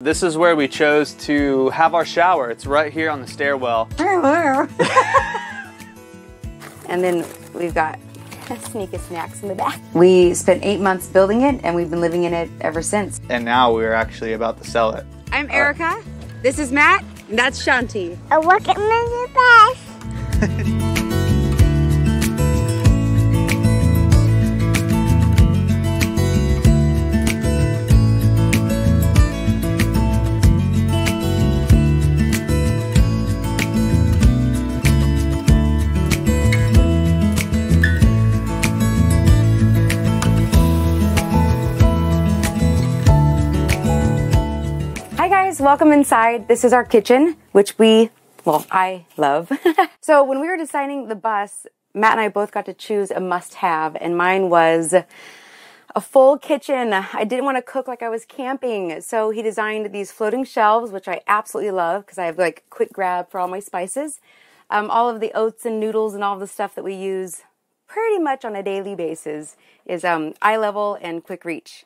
This is where we chose to have our shower. It's right here on the stairwell. And then we've got sneak of snacks in the back. We spent 8 months building it and we've been living in it ever since. And now we're actually about to sell it. I'm Erica, this is Matt, and that's Shanti. Oh, look at my best. Welcome inside. This is our kitchen, which I love. So when we were designing the bus, Matt and I both got to choose a must-have, and mine was a full kitchen. I didn't want to cook like I was camping, so he designed these floating shelves, which I absolutely love because I have like quick grab for all my spices. All of the oats and noodles and all the stuff that we use pretty much on a daily basis is eye level and quick reach.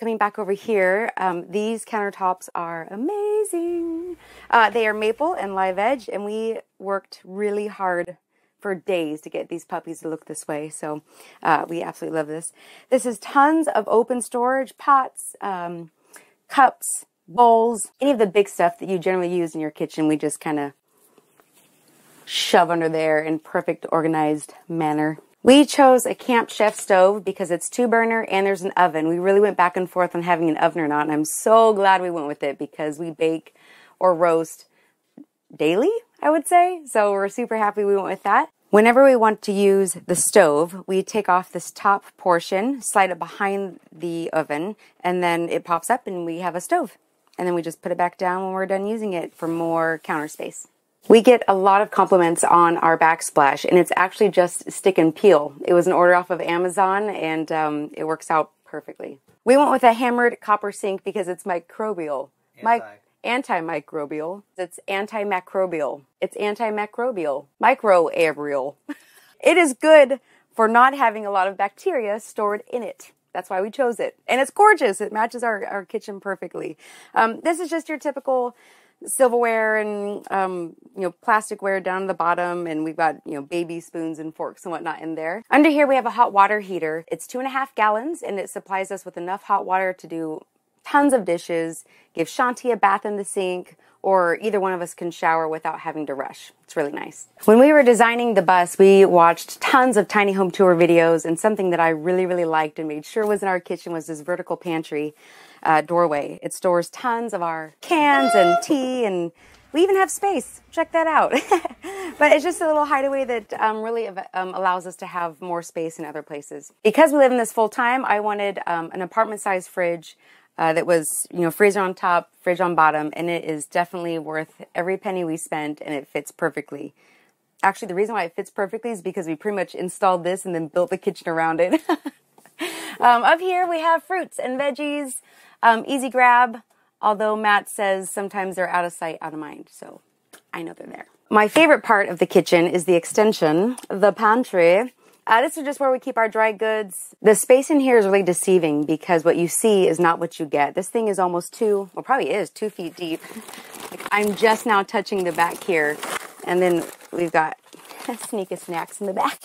Coming back over here, these countertops are amazing. They are maple and live edge, and we worked really hard for days to get these puppies to look this way, so we absolutely love this. This is tons of open storage, pots, cups, bowls, any of the big stuff that you generally use in your kitchen, we just kind of shove under there in perfect organized manner. We chose a Camp Chef stove because it's 2-burner and there's an oven. We really went back and forth on having an oven or not, and I'm so glad we went with it because we bake or roast daily, I would say. So we're super happy we went with that. Whenever we want to use the stove, we take off this top portion, slide it behind the oven, and then it pops up and we have a stove. And then we just put it back down when we're done using it for more counter space. We get a lot of compliments on our backsplash, and it's actually just stick and peel. It was an order off of Amazon, and it works out perfectly. We went with a hammered copper sink because it's microbial. Antimicrobial. It's antimicrobial. It's antimicrobial. Microaerial. It is good for not having a lot of bacteria stored in it. That's why we chose it. And it's gorgeous. It matches our kitchen perfectly. This is just your typical silverware and plasticware down at the bottom, and we've got baby spoons and forks and whatnot in there. Under here we have a hot water heater. It's 2.5 gallons, and it supplies us with enough hot water to do tons of dishes, give Shanti a bath in the sink, or either one of us can shower without having to rush. It's really nice. When we were designing the bus, we watched tons of tiny home tour videos, and something that I really, really liked and made sure was in our kitchen was this vertical pantry doorway. It stores tons of our cans and tea, and we even have space. Check that out. But it's just a little hideaway that really allows us to have more space in other places. Because we live in this full time, I wanted an apartment-sized fridge that was, freezer on top, fridge on bottom, and it is definitely worth every penny we spent, and it fits perfectly. Actually, the reason why it fits perfectly is because we pretty much installed this and then built the kitchen around it. Up here we have fruits and veggies, easy grab, although Matt says sometimes they're out of sight, out of mind, so I know they're there. My favorite part of the kitchen is the extension, the pantry. This is just where we keep our dry goods. The space in here is really deceiving because what you see is not what you get. This thing is almost 2 feet deep. Like, I'm just now touching the back here. And then we've got a sneak of snacks in the back.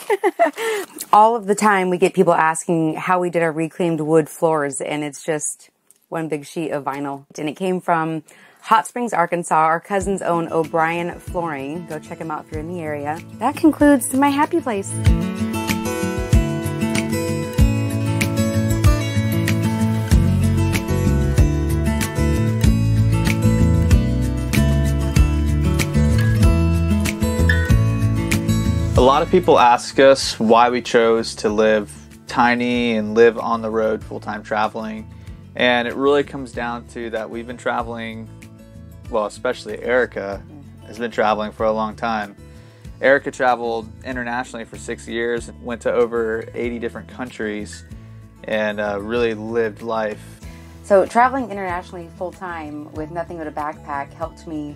All of the time we get people asking how we did our reclaimed wood floors, and it's just one big sheet of vinyl. And it came from Hot Springs, Arkansas, our cousins own O'Brien Flooring. Go check them out if you're in the area. That concludes my happy place. A lot of people ask us why we chose to live tiny and live on the road full-time traveling, and it really comes down to that we've been traveling, well, especially Erica has been traveling for a long time. Erica traveled internationally for 6 years, went to over 80 different countries, and really lived life. So traveling internationally full-time with nothing but a backpack helped me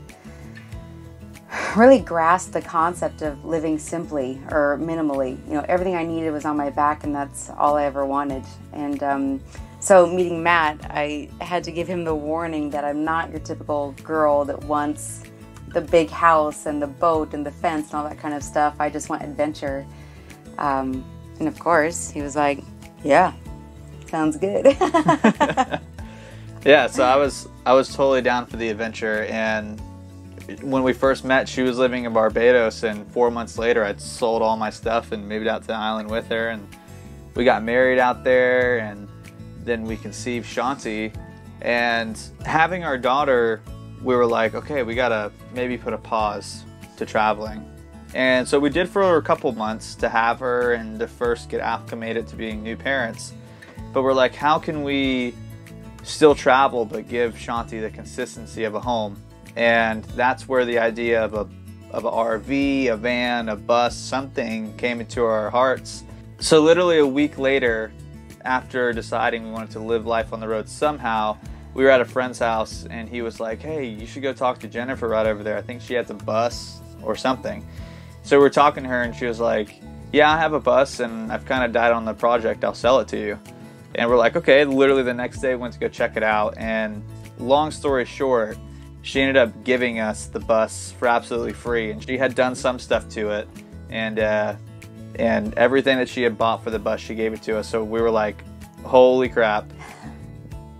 really grasped the concept of living simply or minimally. Everything I needed was on my back, and that's all I ever wanted. And So meeting Matt, I had to give him the warning that I'm not your typical girl that wants the big house and the boat and the fence and all that kind of stuff. I just want adventure. And of course, he was like, yeah, sounds good. Yeah, so I was totally down for the adventure. And when we first met, she was living in Barbados, and 4 months later, I'd sold all my stuff and moved out to the island with her, and we got married out there, and then we conceived Shanti. And having our daughter, we were like, okay, we gotta maybe put a pause to traveling. And so we did for a couple months to have her and to first get acclimated to being new parents. But we're like, how can we still travel but give Shanti the consistency of a home? And that's where the idea of an RV, a van, a bus, something came into our hearts. So literally a week later, after deciding we wanted to live life on the road somehow, we were at a friend's house, and he was like, hey, you should go talk to Jennifer right over there. I think she has a bus or something. So we were talking to her, and she was like, yeah, I have a bus, and I've kind of died on the project. I'll sell it to you. And we're like, okay. Literally the next day, we went to go check it out. And long story short, she ended up giving us the bus for absolutely free. And she had done some stuff to it. And everything that she had bought for the bus, she gave it to us. So we were like, holy crap.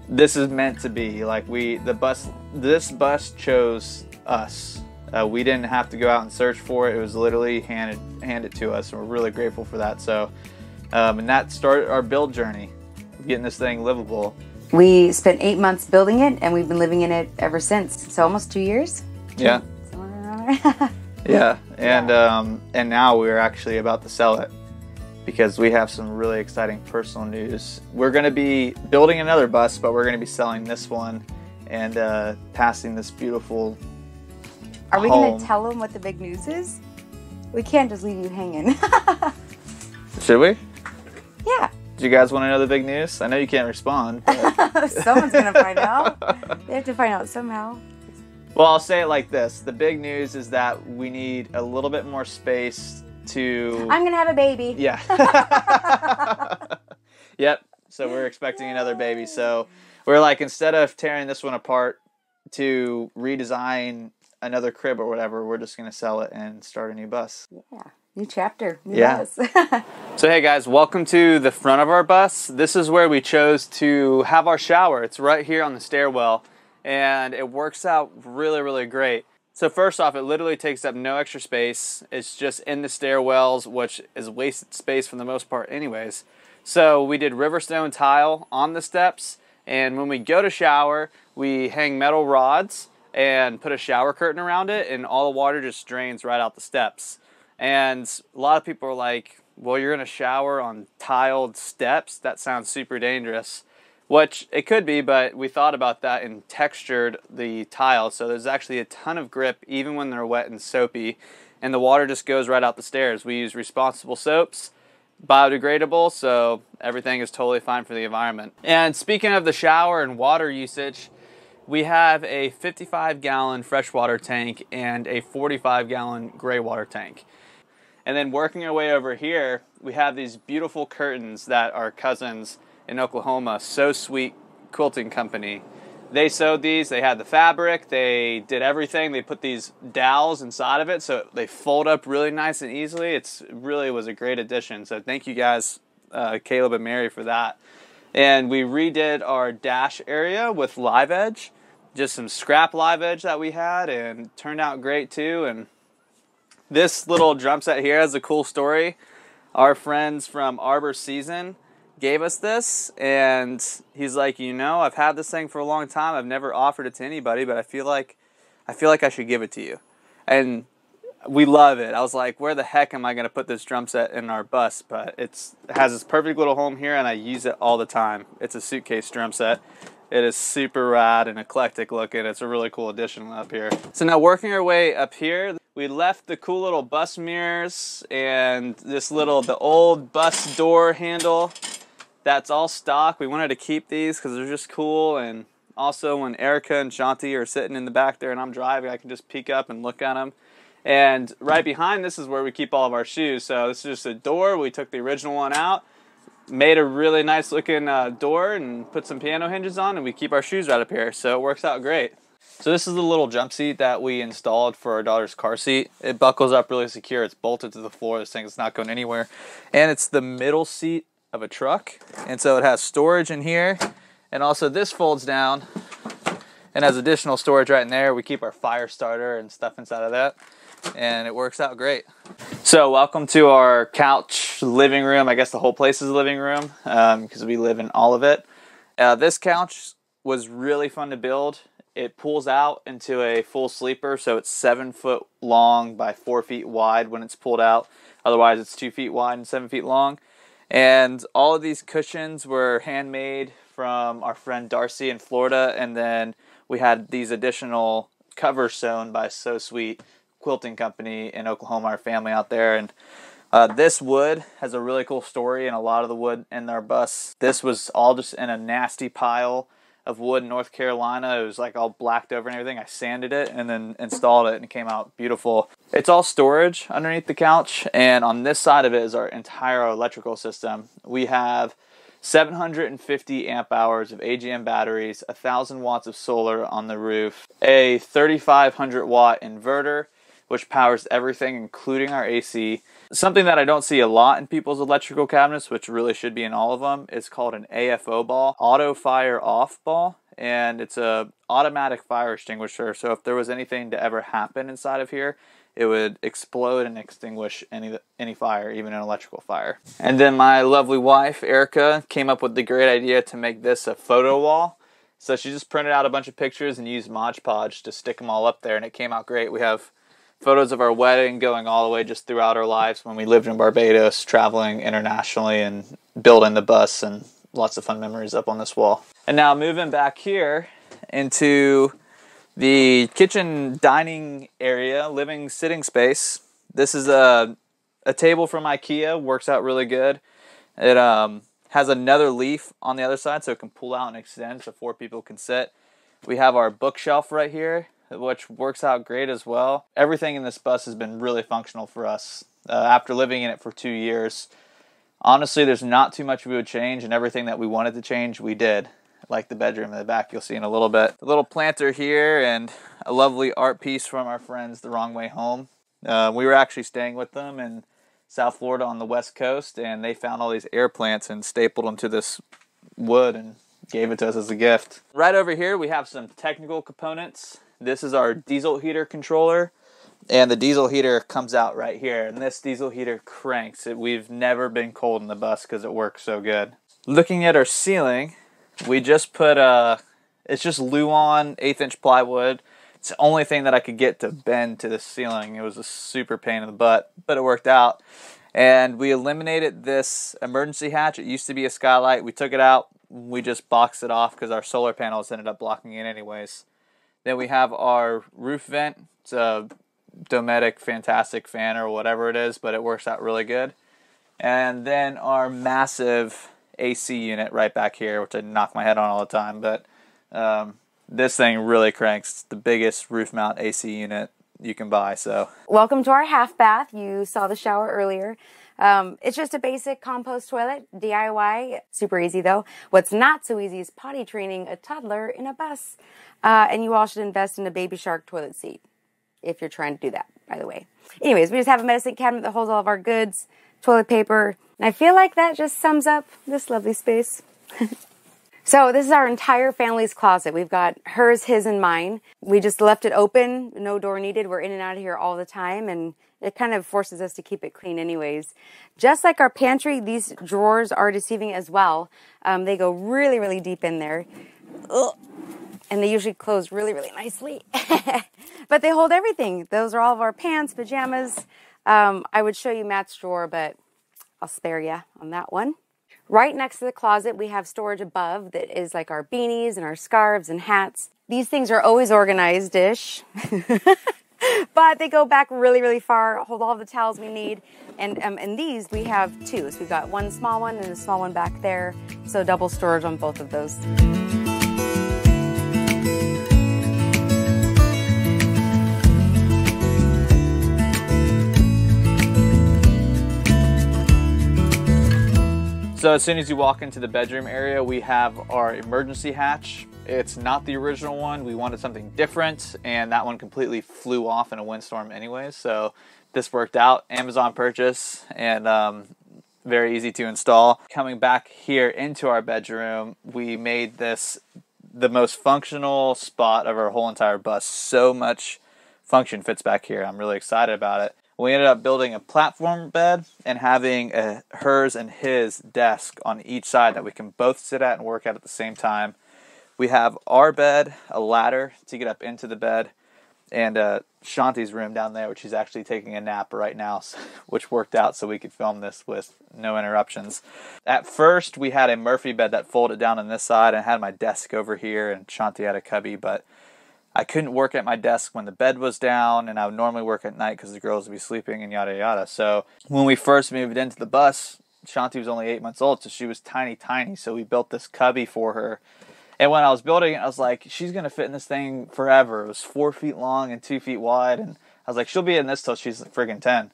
This is meant to be. Like, this bus chose us. We didn't have to go out and search for it. It was literally handed to us, and we're really grateful for that. So, and that started our build journey, getting this thing livable. We spent 8 months building it, and we've been living in it ever since. So almost 2 years. Yeah. Yeah, and now we're actually about to sell it because we have some really exciting personal news. We're going to be building another bus, but we're going to be selling this one and passing this beautiful home. Are we going to tell them what the big news is? We can't just leave you hanging. Should we? Yeah. Do you guys want to know the big news? I know you can't respond. But... Someone's going to find out. They have to find out somehow. Well, I'll say it like this. The big news is that we need a little bit more space to... I'm going to have a baby. Yeah. Yep. So we're expecting another baby. So we're like, instead of tearing this one apart to redesign another crib or whatever, we're just going to sell it and start a new bus. Yeah. New chapter. New bus. So hey guys, welcome to the front of our bus. This is where we chose to have our shower. It's right here on the stairwell. And it works out really, really great. So first off, it literally takes up no extra space. It's just in the stairwells, which is wasted space for the most part anyways. So we did riverstone tile on the steps. And when we go to shower, we hang metal rods and put a shower curtain around it. And all the water just drains right out the steps. And a lot of people are like, well, you're going to shower on tiled steps? That sounds super dangerous. Which it could be, but we thought about that and textured the tile. So there's actually a ton of grip even when they're wet and soapy. And the water just goes right out the stairs. We use responsible soaps, biodegradable, so everything is totally fine for the environment. And speaking of the shower and water usage, we have a 55-gallon freshwater tank and a 45-gallon gray water tank. And then working our way over here, we have these beautiful curtains that our cousins in Oklahoma, So Sweet Quilting Company. They sewed these, they had the fabric, they did everything. They put these dowels inside of it so they fold up really nice and easily. It's really was a great addition. So thank you guys, Caleb and Mary, for that. And we redid our dash area with live edge, just some scrap live edge that we had, and turned out great too. And this little drum set here has a cool story. Our friends from Arbor Season gave us this, and he's like, you know, I've had this thing for a long time. I've never offered it to anybody, but I feel like I should give it to you. And we love it. I was like, where the heck am I going to put this drum set in our bus? But it has this perfect little home here, and I use it all the time. It's a suitcase drum set. It is super rad and eclectic looking. It's a really cool addition up here. So now working our way up here, we left the cool little bus mirrors and this little, the old bus door handle. That's all stock. We wanted to keep these because they're just cool. And also when Erica and Shanti are sitting in the back there and I'm driving, I can just peek up and look at them. And right behind this is where we keep all of our shoes. So this is just a door. We took the original one out, made a really nice looking door and put some piano hinges on, and we keep our shoes right up here, so it works out great. So this is the little jump seat that we installed for our daughter's car seat. It buckles up really secure. It's bolted to the floor. This thing's not going anywhere. And it's the middle seat of a truck. And so it has storage in here. And also this folds down and has additional storage right in there. We keep our fire starter and stuff inside of that. And it works out great. So welcome to our couch living room. I guess the whole place is a living room because we live in all of it. This couch was really fun to build. It pulls out into a full sleeper, so it's 7 foot long by 4 feet wide when it's pulled out. Otherwise, it's 2 feet wide and 7 feet long. And all of these cushions were handmade from our friend Darcy in Florida. And then we had these additional covers sewn by So Sweet Quilting Company in Oklahoma, our family out there. And this wood has a really cool story, and a lot of the wood in our bus, this was all just in a nasty pile of wood in North Carolina. It was like all blacked over and everything. I sanded it and then installed it, and it came out beautiful. It's all storage underneath the couch, and on this side of it is our entire electrical system. We have 750 amp hours of AGM batteries, 1,000 watts of solar on the roof, a 3,500 watt inverter, which powers everything, including our AC. Something that I don't see a lot in people's electrical cabinets, which really should be in all of them, is called an AFO ball, auto fire off ball, and it's a automatic fire extinguisher. So if there was anything to ever happen inside of here, it would explode and extinguish any fire, even an electrical fire. And then my lovely wife, Erica, came up with the great idea to make this a photo wall. So she just printed out a bunch of pictures and used Mod Podge to stick them all up there, and it came out great. We have photos of our wedding going all the way just throughout our lives when we lived in Barbados, traveling internationally and building the bus, and lots of fun memories up on this wall. And now moving back here into the kitchen dining area, living sitting space. This is a table from IKEA, works out really good. It has another leaf on the other side, so it can pull out and extend so 4 people can sit. We have our bookshelf right here, which works out great as well. Everything in this bus has been really functional for us. After living in it for 2 years, honestly, there's not too much we would change, and everything that we wanted to change, we did. Like the bedroom in the back, you'll see in a little bit. A little planter here and a lovely art piece from our friends, The Wrong Way Home. We were actually staying with them in South Florida on the West Coast, and they found all these air plants and stapled them to this wood and gave it to us as a gift. Right over here, we have some technical components. This is our diesel heater controller, and the diesel heater comes out right here, and this diesel heater cranks. We've never been cold in the bus because it works so good. Looking at our ceiling, we just put it's just Luon 1/8 inch plywood. It's the only thing that I could get to bend to the ceiling. It was a super pain in the butt, but it worked out. And we eliminated this emergency hatch. It used to be a skylight. We took it out. We just boxed it off because our solar panels ended up blocking it anyways. Then we have our roof vent. It's a Dometic fantastic fan or whatever it is, but it works out really good. And then our massive AC unit right back here, which I knock my head on all the time, but this thing really cranks. It's the biggest roof mount AC unit you can buy. So welcome to our half bath. You saw the shower earlier. It's just a basic compost toilet, DIY, super easy though. What's not so easy is potty training a toddler in a bus. And you all should invest in a Baby Shark toilet seat if you're trying to do that, by the way. Anyways, we just have a medicine cabinet that holds all of our goods, toilet paper, and I feel like that just sums up this lovely space. So this is our entire family's closet. We've got hers, his, and mine. We just left it open, no door needed. We're in and out of here all the time, and it kind of forces us to keep it clean anyways. Just like our pantry, these drawers are deceiving as well. They go really, really deep in there. Ugh. And they usually close really, really nicely. But they hold everything. Those are all of our pants, pajamas. I would show you Matt's drawer, but I'll spare you on that one. Right next to the closet, we have storage above that is like our beanies and our scarves and hats. These things are always organized-ish, but they go back really, really far, hold all the towels we need. And these, we have two. So we've got one small one and a small one back there. So double storage on both of those. So as soon as you walk into the bedroom area, we have our emergency hatch. It's not the original one. We wanted something different, and that one completely flew off in a windstorm anyway. So this worked out. Amazon purchase, and very easy to install. Coming back here into our bedroom, we made this the most functional spot of our whole entire bus. So much function fits back here. I'm really excited about it. We ended up building a platform bed and having a hers and his desk on each side that we can both sit at and work at the same time. We have our bed, a ladder to get up into the bed, and Shanti's room down there, which she's actually taking a nap right now, which worked out so we could film this with no interruptions. At first, we had a Murphy bed that folded down on this side, and I had my desk over here, and Shanti had a cubby, but I couldn't work at my desk when the bed was down, and I would normally work at night because the girls would be sleeping and yada yada. So when we first moved into the bus, Shanti was only 8 months old, so she was tiny, tiny. So we built this cubby for her. And when I was building it, I was like, she's going to fit in this thing forever. It was 4 feet long and 2 feet wide. And I was like, she'll be in this till she's like friggin' 10.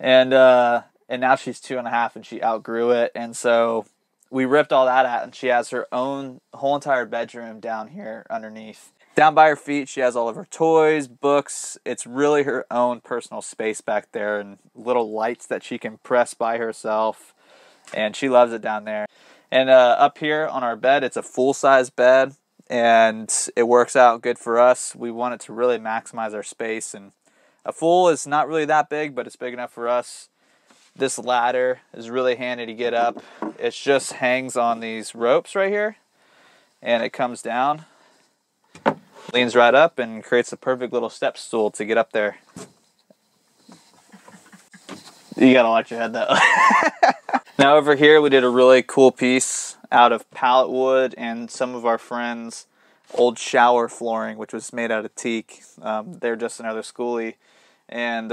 And now she's 2.5 and she outgrew it. And so we ripped all that out, and she has her own whole entire bedroom down here underneath. Down by her feet, she has all of her toys, books. It's really her own personal space back there, and little lights that she can press by herself. And she loves it down there. And up here on our bed, it's a full-size bed, and it works out good for us. We want it to really maximize our space. And a full is not really that big, but it's big enough for us. This ladder is really handy to get up. It just hangs on these ropes right here, and it comes down. Leans right up and creates a perfect little step stool to get up there. You gotta watch your head though. Now over here we did a really cool piece out of pallet wood and some of our friends' old shower flooring, which was made out of teak. They're just another schoolie, and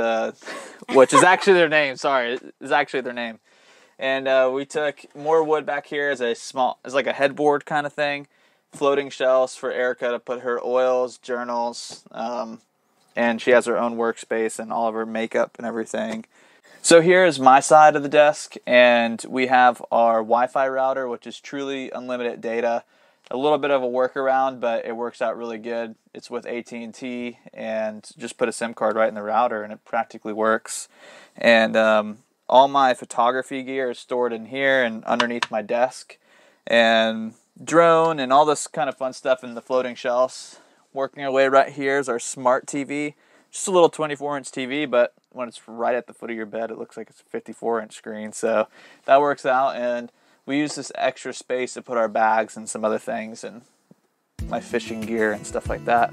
which is actually their name. Sorry, it's actually their name. And we took more wood back here as a small, as like a headboard kind of thing. Floating shelves for Erica to put her oils, journals, and she has her own workspace and all of her makeup and everything. So here is my side of the desk, and we have our Wi-Fi router, which is truly unlimited data. A little bit of a workaround, but it works out really good. It's with AT&T, and just put a SIM card right in the router, and it practically works. And all my photography gear is stored in here and underneath my desk, and drone and all this kind of fun stuff in the floating shelves. Working our way right here is our smart TV. Just a little 24-inch TV, but when it's right at the foot of your bed, it looks like it's a 54-inch screen. So that works out, and we use this extra space to put our bags and some other things and my fishing gear and stuff like that.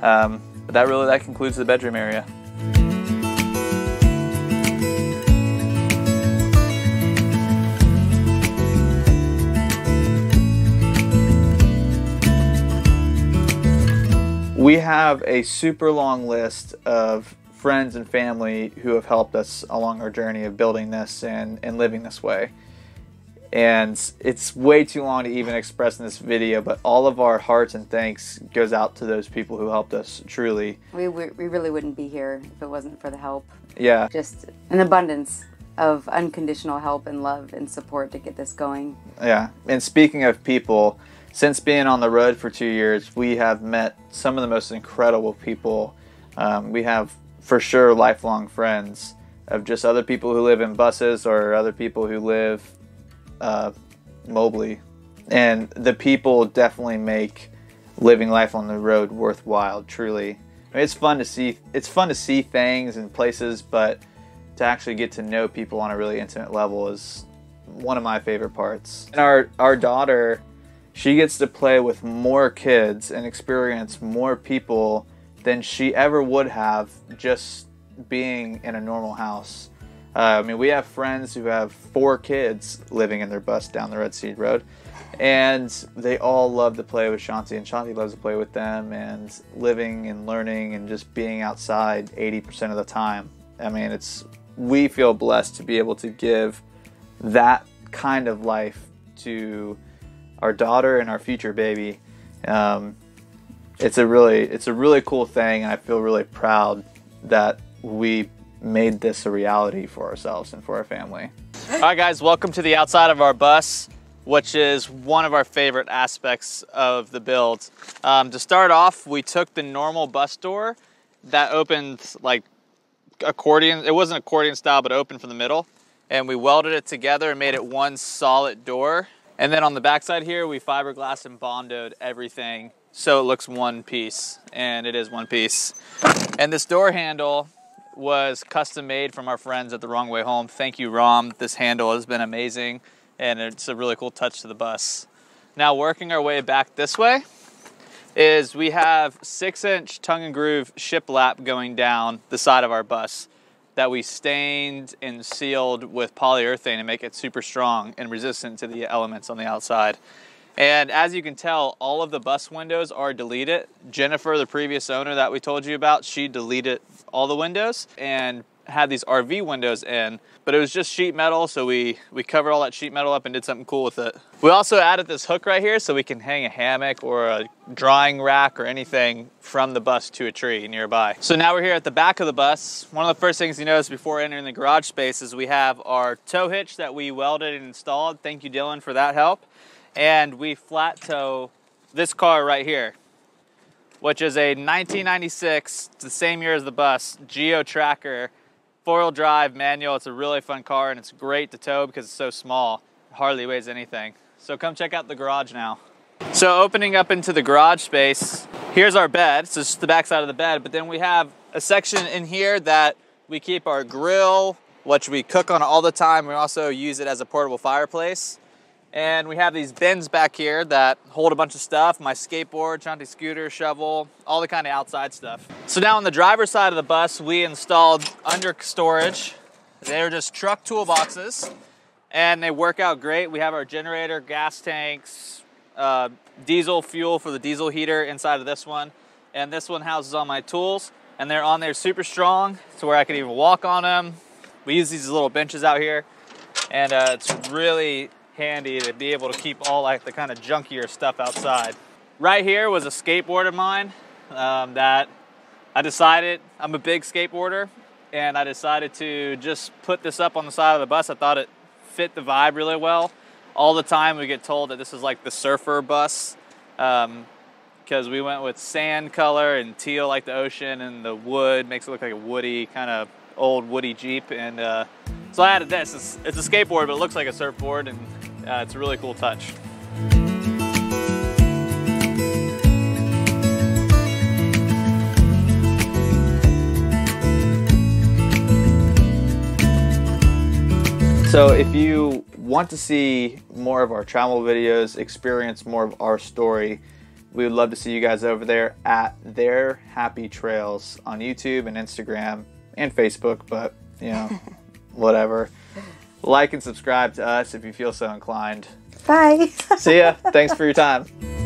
But that concludes the bedroom area. We have a super long list of friends and family who have helped us along our journey of building this and living this way. And it's way too long to even express in this video, but all of our hearts and thanks goes out to those people who helped us, truly. We really wouldn't be here if it wasn't for the help. Yeah. Just an abundance of unconditional help and love and support to get this going. Yeah, and speaking of people, since being on the road for 2 years, we have met some of the most incredible people. We have, for sure, lifelong friends of just other people who live in buses or other people who live mobily. And the people definitely make living life on the road worthwhile, truly. I mean, it's fun to see things and places, but to actually get to know people on a really intimate level is one of my favorite parts. And our daughter, she gets to play with more kids and experience more people than she ever would have just being in a normal house. I mean, we have friends who have 4 kids living in their bus down the Red Seed Road, and they all love to play with Shanti, and Shanti loves to play with them, and living and learning and just being outside 80% of the time. I mean, we feel blessed to be able to give that kind of life to our daughter and our future baby. It's a really cool thing, and I feel really proud that we made this a reality for ourselves and for our family. All right, guys, welcome to the outside of our bus, which is one of our favorite aspects of the build. To start off, we took the normal bus door that opened like accordion. It wasn't accordion style, but opened from the middle. And we welded it together and made it one solid door. And then on the backside here, we fiberglass and bondoed everything so it looks one piece, and it is one piece. And this door handle was custom made from our friends at The Wrong Way Home. Thank you, Rom. This handle has been amazing, and it's a really cool touch to the bus. Now, working our way back this way is we have 6-inch tongue and groove shiplap going down the side of our bus that we stained and sealed with polyurethane to make it super strong and resistant to the elements on the outside. And as you can tell, all of the bus windows are deleted. Jennifer, the previous owner that we told you about, she deleted all the windows and had these RV windows in, but it was just sheet metal, so we covered all that sheet metal up and did something cool with it. We also added this hook right here so we can hang a hammock or a drying rack or anything from the bus to a tree nearby. So now we're here at the back of the bus. One of the first things you notice before entering the garage space is we have our tow hitch that we welded and installed. Thank you, Dylan, for that help. And we flat tow this car right here, which is a 1996, the same year as the bus, Geo Tracker, 4-wheel drive manual. It's a really fun car and it's great to tow because it's so small. It hardly weighs anything. So come check out the garage now. So opening up into the garage space, here's our bed. So it's just the back side of the bed, but then we have a section in here that we keep our grill, which we cook on all the time. We also use it as a portable fireplace. And we have these bins back here that hold a bunch of stuff, my skateboard, Chanti's scooter, shovel, all the kind of outside stuff. So now on the driver's side of the bus, we installed under storage. They're just truck toolboxes and they work out great. We have our generator, gas tanks, diesel fuel for the diesel heater inside of this one. And this one houses all my tools and they're on there super strong to where I can even walk on them. We use these little benches out here and it's really handy to be able to keep all like the kind of junkier stuff outside. Right here was a skateboard of mine that I decided, I'm a big skateboarder, and I decided to just put this up on the side of the bus. I thought it fit the vibe really well. All the time we get told that this is like the surfer bus because we went with sand color and teal like the ocean, and the wood makes it look like a woody, kind of old woody Jeep. And so I added this. It's a skateboard, but it looks like a surfboard, and it's a really cool touch. So if you want to see more of our travel videos, experience more of our story, we would love to see you guys over there at Their Happy Trails on YouTube and Instagram and Facebook, but you know, whatever. Like and subscribe to us if you feel so inclined. Bye. See ya. Thanks for your time.